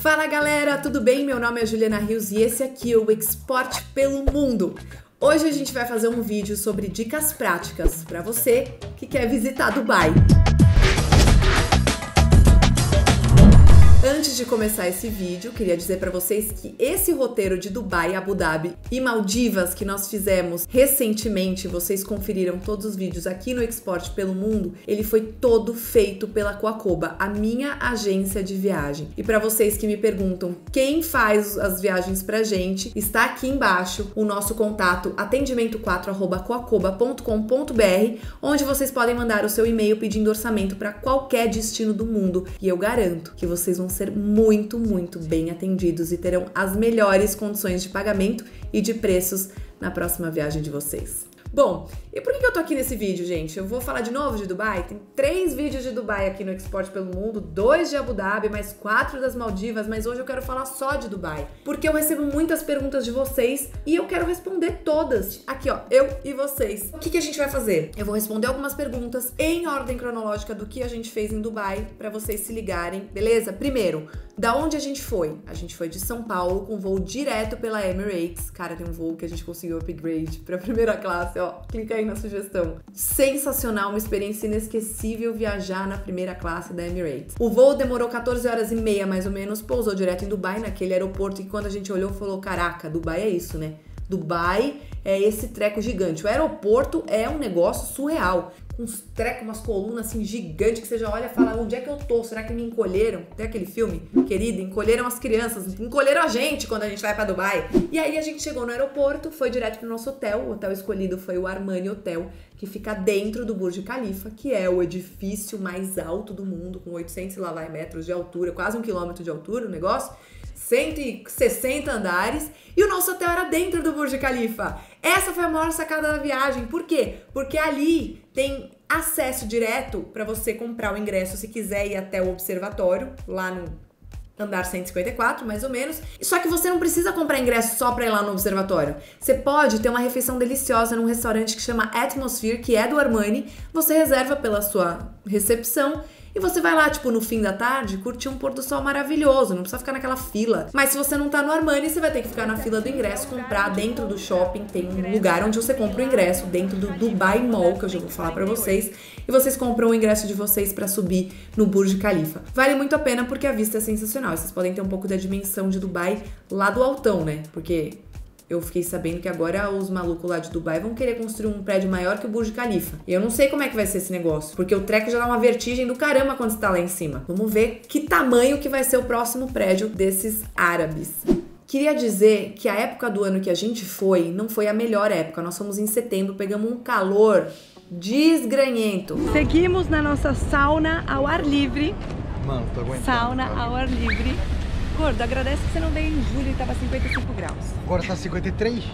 Fala galera, tudo bem? Meu nome é Juliana Rios e esse aqui é o Export Pelo Mundo. Hoje a gente vai fazer um vídeo sobre dicas práticas para você que quer visitar Dubai. Antes de começar esse vídeo, queria dizer para vocês que esse roteiro de Dubai, Abu Dhabi e Maldivas que nós fizemos recentemente, vocês conferiram todos os vídeos aqui no Export Pelo Mundo, ele foi todo feito pela Coacoba, a minha agência de viagem. E para vocês que me perguntam quem faz as viagens pra gente, está aqui embaixo o nosso contato atendimento4@coacoba.com.br, onde vocês podem mandar o seu e-mail pedindo orçamento para qualquer destino do mundo, e eu garanto que vocês vão ser muito bem atendidos e terão as melhores condições de pagamento e de preços na próxima viagem de vocês. Bom, e por que eu tô aqui nesse vídeo, gente? Eu vou falar de novo de Dubai? Tem 3 vídeos de Dubai aqui no Export Pelo Mundo, 2 de Abu Dhabi, mais 4 das Maldivas, mas hoje eu quero falar só de Dubai, porque eu recebo muitas perguntas de vocês e eu quero responder todas. Aqui, ó, eu e vocês. O que a gente vai fazer? Eu vou responder algumas perguntas em ordem cronológica do que a gente fez em Dubai, pra vocês se ligarem, beleza? Primeiro, da onde a gente foi? A gente foi de São Paulo com voo direto pela Emirates. Cara, tem um voo que a gente conseguiu upgrade pra primeira classe, ó, clica aí na sugestão. Sensacional, uma experiência inesquecível viajar na primeira classe da Emirates. O voo demorou 14 horas e meia mais ou menos, pousou direto em Dubai, naquele aeroporto que quando a gente olhou falou, caraca, Dubai é isso, né? Dubai é esse treco gigante. O aeroporto é um negócio surreal. Uns trecos, umas colunas assim gigantes que você já olha e fala, onde é que eu tô? Será que me encolheram? Tem aquele filme, querida, encolheram as crianças, encolheram a gente quando a gente vai pra Dubai. E aí a gente chegou no aeroporto, foi direto pro nosso hotel. O hotel escolhido foi o Armani Hotel, que fica dentro do Burj Khalifa, que é o edifício mais alto do mundo, com 800 e lá vai metros de altura, quase 1 quilômetro de altura o negócio. 160 andares, e o nosso hotel era dentro do Burj Khalifa. Essa foi a maior sacada da viagem. Por quê? Porque ali tem acesso direto para você comprar o ingresso se quiser ir até o observatório, lá no andar 154, mais ou menos. Só que você não precisa comprar ingresso só pra ir lá no observatório. Você pode ter uma refeição deliciosa num restaurante que chama Atmosphere, que é do Armani. Você reserva pela sua recepção e você vai lá, tipo, no fim da tarde, curtir um pôr do sol maravilhoso. Não precisa ficar naquela fila. Mas se você não tá no Armani, você vai ter que ficar na fila do ingresso, comprar dentro do shopping. Tem um lugar onde você compra o ingresso, dentro do Dubai Mall, que eu já vou falar pra vocês. E vocês compram o ingresso de vocês pra subir no Burj Khalifa. Vale muito a pena porque a vista é sensacional. Vocês podem ter um pouco da dimensão de Dubai lá do altão, né? Porque eu fiquei sabendo que agora os malucos lá de Dubai vão querer construir um prédio maior que o Burj Khalifa. E eu não sei como é que vai ser esse negócio, porque o treco já dá uma vertigem do caramba quando você tá lá em cima. Vamos ver que tamanho que vai ser o próximo prédio desses árabes. Queria dizer que a época do ano que a gente foi não foi a melhor época. Nós fomos em setembro, pegamos um calor desgranhento. Seguimos na nossa sauna ao ar livre. Mano, tô aguentando. Sauna ao ar livre. Gordo, agradece que você não veio em julho e tava 55 graus. Agora tá 53?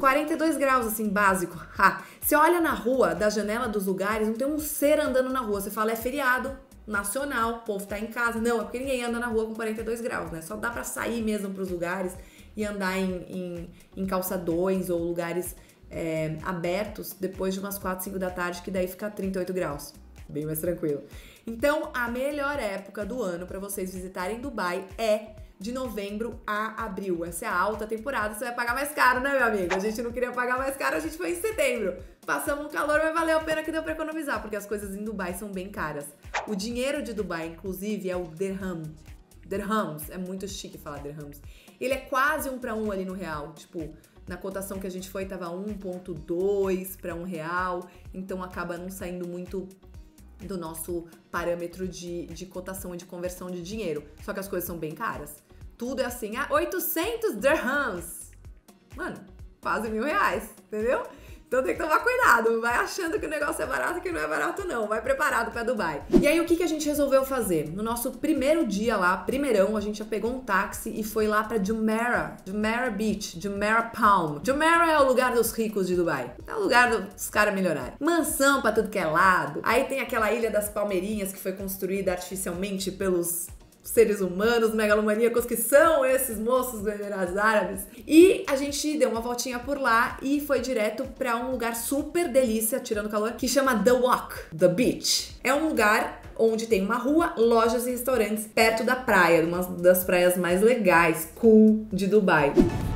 42 graus, assim, básico. Ha. Você olha na rua, da janela dos lugares, não tem um ser andando na rua. Você fala, é feriado nacional, o povo tá em casa. Não, é porque ninguém anda na rua com 42 graus, né? Só dá pra sair mesmo pros lugares e andar em calçadões ou lugares abertos depois de umas 4, 5 da tarde, que daí fica 38 graus. Bem mais tranquilo. Então, a melhor época do ano para vocês visitarem Dubai é de novembro a abril. Essa é a alta temporada, você vai pagar mais caro, né, meu amigo? A gente não queria pagar mais caro, a gente foi em setembro. Passamos um calor, mas valeu a pena que deu para economizar, porque as coisas em Dubai são bem caras. O dinheiro de Dubai, inclusive, é o dirham. Dirhams, é muito chique falar dirhams. Ele é quase 1 para 1 ali no real, tipo, na cotação que a gente foi tava 1,2 para 1 real, então acaba não saindo muito do nosso parâmetro de cotação e de conversão de dinheiro. Só que as coisas são bem caras. Tudo é assim, ah, 800 dirhams. Mano, quase R$1.000, entendeu? Então tem que tomar cuidado, vai achando que o negócio é barato, que não é barato não, vai preparado pra Dubai. E aí o que a gente resolveu fazer? No nosso primeiro dia lá, primeirão, a gente já pegou um táxi e foi lá pra Jumeirah Beach, Jumeirah Palm. Jumeirah é o lugar dos ricos de Dubai, é o lugar dos caras milionários. Mansão pra tudo que é lado, aí tem aquela ilha das Palmeirinhas que foi construída artificialmente pelos seres humanos megalomaníacos que são esses moços dos Emirados Árabes. E a gente deu uma voltinha por lá e foi direto pra um lugar super delícia, tirando calor, que chama The Walk, The Beach. É um lugar onde tem uma rua, lojas e restaurantes perto da praia, uma das praias mais legais, cool, de Dubai.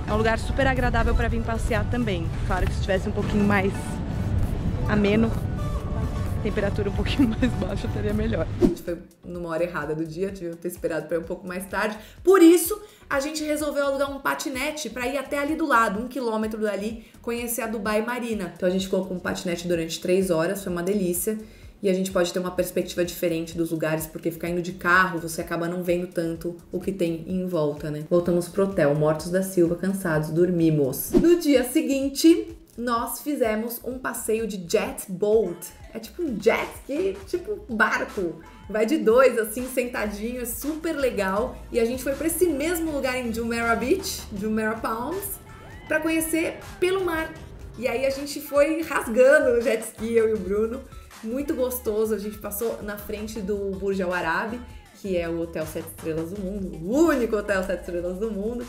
É um lugar super agradável pra vir passear também. Claro que se estivesse um pouquinho mais ameno, temperatura um pouquinho mais baixa, estaria melhor. A gente foi numa hora errada do dia, tive que ter esperado para ir um pouco mais tarde. Por isso, a gente resolveu alugar um patinete para ir até ali do lado, 1 quilômetro dali, conhecer a Dubai Marina. Então a gente colocou um patinete durante 3 horas, foi uma delícia. E a gente pode ter uma perspectiva diferente dos lugares, porque ficar indo de carro, você acaba não vendo tanto o que tem em volta, né? Voltamos pro hotel, mortos da Silva, cansados, dormimos. No dia seguinte, nós fizemos um passeio de jet boat. É tipo um jet ski, tipo um barco. Vai de 2, assim, sentadinho, é super legal. E a gente foi pra esse mesmo lugar em Jumeirah Beach, Jumeirah Palm, pra conhecer pelo mar. E aí a gente foi rasgando o jet ski, eu e o Bruno. Muito gostoso, a gente passou na frente do Burj Al Arab, que é o hotel 7 estrelas do mundo, o único hotel 7 estrelas do mundo.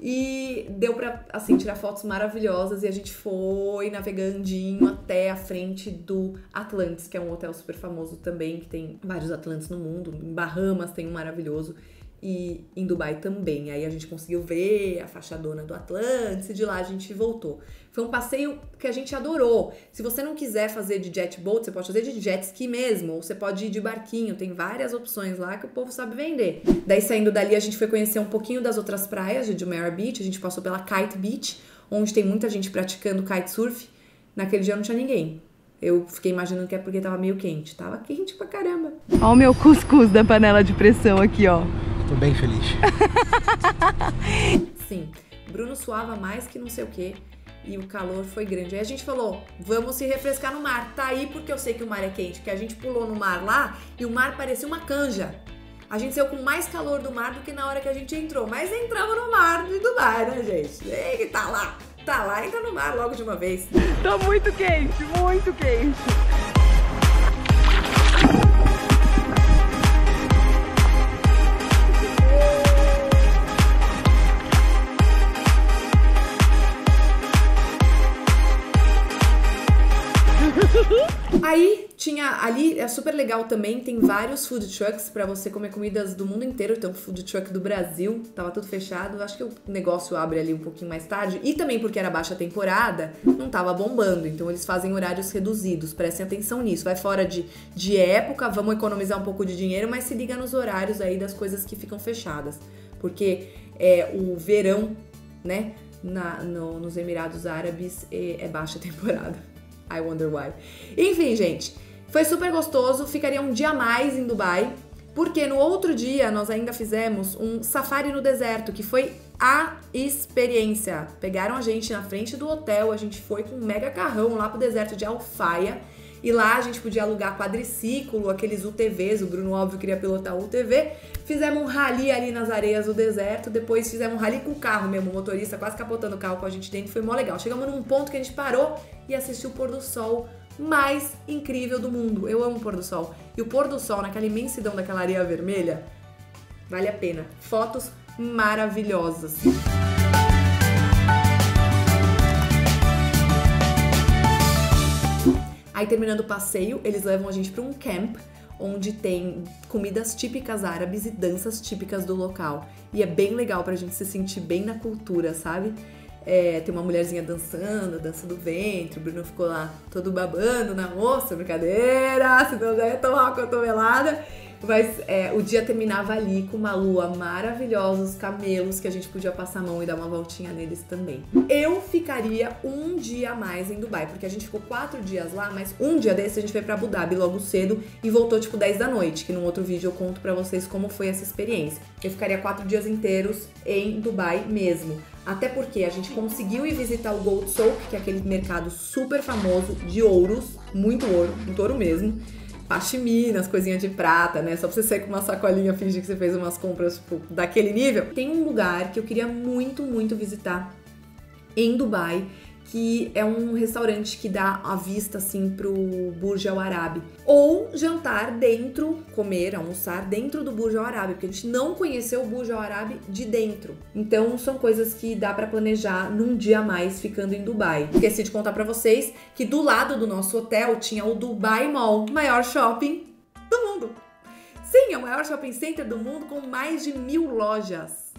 E deu pra, assim, tirar fotos maravilhosas, e a gente foi navegandinho até a frente do Atlantis, que é um hotel super famoso também, que tem vários Atlantis no mundo. Em Bahamas tem um maravilhoso, e em Dubai também. Aí a gente conseguiu ver a fachadona do Atlantis, e de lá a gente voltou. Foi um passeio que a gente adorou. Se você não quiser fazer de jet boat, você pode fazer de jet ski mesmo, ou você pode ir de barquinho, tem várias opções lá que o povo sabe vender. Daí, saindo dali, a gente foi conhecer um pouquinho das outras praias de Jumeirah Beach. A gente passou pela Kite Beach, onde tem muita gente praticando kitesurf. Naquele dia não tinha ninguém. Eu fiquei imaginando que é porque tava meio quente. Tava quente pra caramba. Ó o meu cuscuz da panela de pressão aqui, ó. Tô bem feliz. Sim, Bruno suava mais que não sei o que. E o calor foi grande. Aí a gente falou, vamos se refrescar no mar. Tá aí porque eu sei que o mar é quente, porque a gente pulou no mar lá e o mar parecia uma canja. A gente saiu com mais calor do mar do que na hora que a gente entrou. Mas entramos no mar de Dubai, né, gente? Ei, que tá lá, entra no mar logo de uma vez. Tá muito quente, muito quente. Aí tinha ali, é super legal também, tem vários food trucks pra você comer comidas do mundo inteiro. Tem um food truck do Brasil, tava tudo fechado, acho que o negócio abre ali um pouquinho mais tarde. E também porque era baixa temporada, não tava bombando, então eles fazem horários reduzidos, prestem atenção nisso. Vai fora de época, vamos economizar um pouco de dinheiro, mas se liga nos horários aí das coisas que ficam fechadas. Porque é o verão, né, nos Emirados Árabes é baixa temporada. I wonder why. Enfim, gente, foi super gostoso, ficaria um dia a mais em Dubai, porque no outro dia nós ainda fizemos um safari no deserto, que foi a experiência. Pegaram a gente na frente do hotel, a gente foi com um mega carrão lá pro deserto de Alfaia, e lá a gente podia alugar quadriciclo, aqueles UTVs, o Bruno, óbvio, queria pilotar o UTV. Fizemos um rally ali nas areias do deserto, depois fizemos um rally com o carro mesmo, o motorista quase capotando o carro com a gente dentro, foi mó legal. Chegamos num ponto que a gente parou e assistiu o pôr do sol mais incrível do mundo. Eu amo o pôr do sol. E o pôr do sol, naquela imensidão daquela areia vermelha, vale a pena. Fotos maravilhosas. Aí, terminando o passeio, eles levam a gente para um camp, onde tem comidas típicas árabes e danças típicas do local. E é bem legal pra gente se sentir bem na cultura, sabe? É, tem uma mulherzinha dançando, dança do ventre, o Bruno ficou lá todo babando na moça, brincadeira, se não der, tomar uma cotovelada. Mas o dia terminava ali com uma lua maravilhosa, os camelos que a gente podia passar a mão e dar uma voltinha neles também. Eu ficaria um dia a mais em Dubai, porque a gente ficou 4 dias lá, mas um dia desse a gente foi pra Abu Dhabi logo cedo e voltou tipo 10 da noite, que num outro vídeo eu conto pra vocês como foi essa experiência. Eu ficaria 4 dias inteiros em Dubai mesmo. Até porque a gente conseguiu ir visitar o Gold Souk, que é aquele mercado super famoso de ouros, muito ouro mesmo. Pachiminas, coisinha de prata, né? Só pra você sair com uma sacolinha, fingir que você fez umas compras, tipo, daquele nível. Tem um lugar que eu queria muito visitar em Dubai, que é um restaurante que dá a vista assim pro Burj Al Arab, ou jantar dentro, comer, almoçar dentro do Burj Al Arab, porque a gente não conheceu o Burj Al Arab de dentro. Então são coisas que dá para planejar num dia a mais ficando em Dubai. Esqueci de contar para vocês que do lado do nosso hotel tinha o Dubai Mall, maior shopping do mundo. Sim, é o maior shopping center do mundo, com mais de 1000 lojas.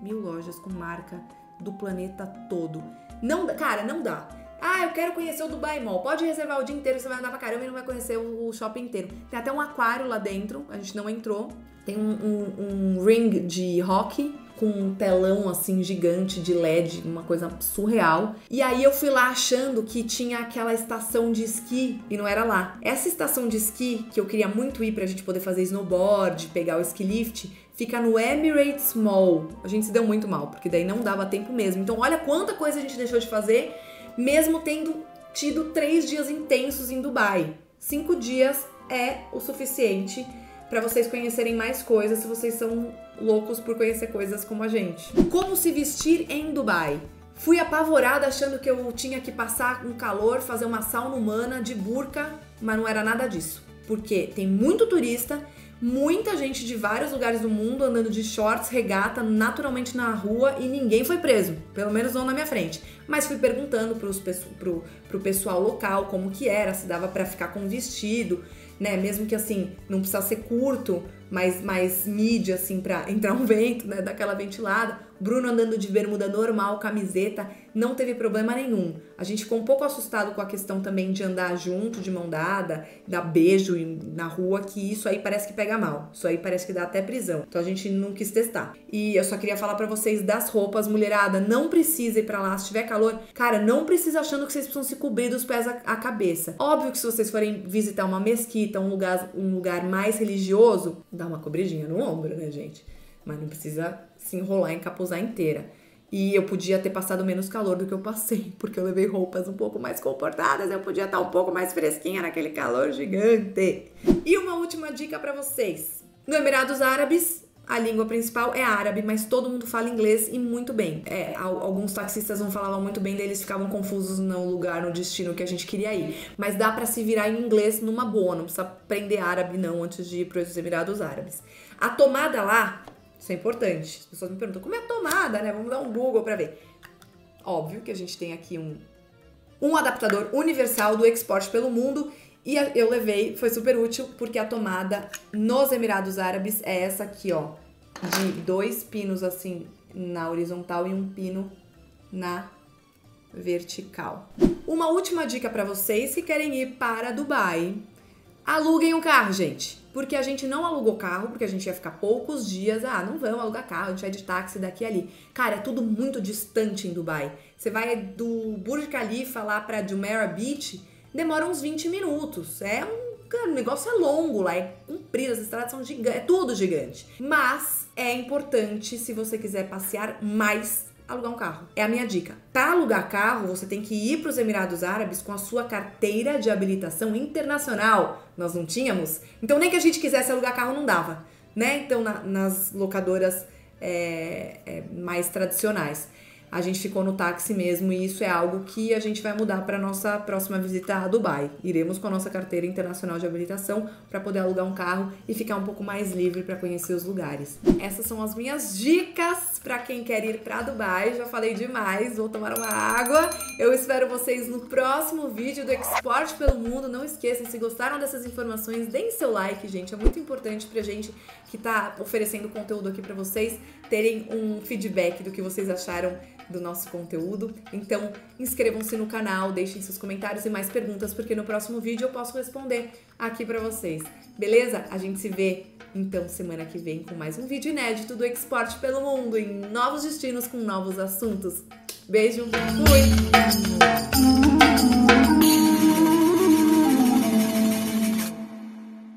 1000 lojas com marca do planeta todo. Não, cara, não dá. Ah, eu quero conhecer o Dubai Mall. Pode reservar o dia inteiro, você vai andar pra caramba e não vai conhecer o shopping inteiro. Tem até um aquário lá dentro, a gente não entrou. Tem um ring de hockey com um telão assim gigante de LED, uma coisa surreal. E aí eu fui lá achando que tinha aquela estação de esqui e não era lá. Essa estação de esqui, que eu queria muito ir pra gente poder fazer snowboard, pegar o ski lift, fica no Emirates Mall. A gente se deu muito mal, porque daí não dava tempo mesmo. Então olha quanta coisa a gente deixou de fazer, mesmo tendo tido 3 dias intensos em Dubai. 5 dias é o suficiente para vocês conhecerem mais coisas, se vocês são loucos por conhecer coisas como a gente. Como se vestir em Dubai? Fui apavorada achando que eu tinha que passar um calor, fazer uma sauna humana de burca, mas não era nada disso. Porque tem muito turista, muita gente de vários lugares do mundo andando de shorts, regata, naturalmente na rua, e ninguém foi preso, pelo menos não na minha frente. Mas fui perguntando pro pessoal local como que era, se dava pra ficar com vestido, né? Mesmo que assim, não precisa ser curto, mas mais mídia assim pra entrar um vento, né? Daquela ventilada. Bruno andando de bermuda normal, camiseta, não teve problema nenhum. A gente ficou um pouco assustado com a questão também de andar junto, de mão dada, dar beijo na rua, que isso aí parece que pega mal. Isso aí parece que dá até prisão. Então a gente não quis testar. E eu só queria falar pra vocês das roupas, mulherada, não precisa ir pra lá se tiver calor. Cara, não precisa achando que vocês precisam se cobrir dos pés à cabeça. Óbvio que se vocês forem visitar uma mesquita, um lugar mais religioso, dá uma cobridinha no ombro, né, gente? Mas não precisa se enrolar, encapuzar inteira. E eu podia ter passado menos calor do que eu passei, porque eu levei roupas um pouco mais comportadas, eu podia estar um pouco mais fresquinha naquele calor gigante. E uma última dica pra vocês. No Emirados Árabes, a língua principal é árabe, mas todo mundo fala inglês e muito bem. É, alguns taxistas não falavam muito bem, eles ficavam confusos no lugar, no destino que a gente queria ir. Mas dá pra se virar em inglês numa boa, não precisa aprender árabe não antes de ir pros Emirados Árabes. A tomada lá... Isso é importante. As pessoas me perguntam, como é a tomada, né? Vamos dar um Google pra ver. Óbvio que a gente tem aqui um adaptador universal do Export Pelo Mundo. E eu levei, foi super útil, porque a tomada nos Emirados Árabes é essa aqui, ó. De 2 pinos, assim, na horizontal e 1 pino na vertical. Uma última dica pra vocês que querem ir para Dubai. Aluguem um carro, gente. Porque a gente não alugou carro, porque a gente ia ficar poucos dias. Ah, não vamos alugar carro, a gente vai de táxi daqui e ali. Cara, é tudo muito distante em Dubai. Você vai do Burj Khalifa lá pra Jumeirah Beach, demora uns 20 minutos. Cara, o negócio é longo lá, é comprido, as estradas são gigantes, é tudo gigante. Mas é importante, se você quiser passear mais, alugar um carro. É a minha dica. Para alugar carro, você tem que ir para os Emirados Árabes com a sua carteira de habilitação internacional. Nós não tínhamos. Então nem que a gente quisesse alugar carro, não dava, né? Então nas locadoras mais tradicionais. A gente ficou no táxi mesmo, e isso é algo que a gente vai mudar para nossa próxima visita a Dubai. Iremos com a nossa carteira internacional de habilitação para poder alugar um carro e ficar um pouco mais livre para conhecer os lugares. Essas são as minhas dicas para quem quer ir para Dubai. Já falei demais, vou tomar uma água. Eu espero vocês no próximo vídeo do Export Pelo Mundo. Não esqueçam, se gostaram dessas informações, deem seu like, gente. É muito importante pra gente que tá oferecendo conteúdo aqui para vocês terem um feedback do que vocês acharam do nosso conteúdo. Então inscrevam-se no canal, deixem seus comentários e mais perguntas, porque no próximo vídeo eu posso responder aqui pra vocês, beleza? A gente se vê então semana que vem com mais um vídeo inédito do Export Pelo Mundo, em novos destinos com novos assuntos. Beijo, fui!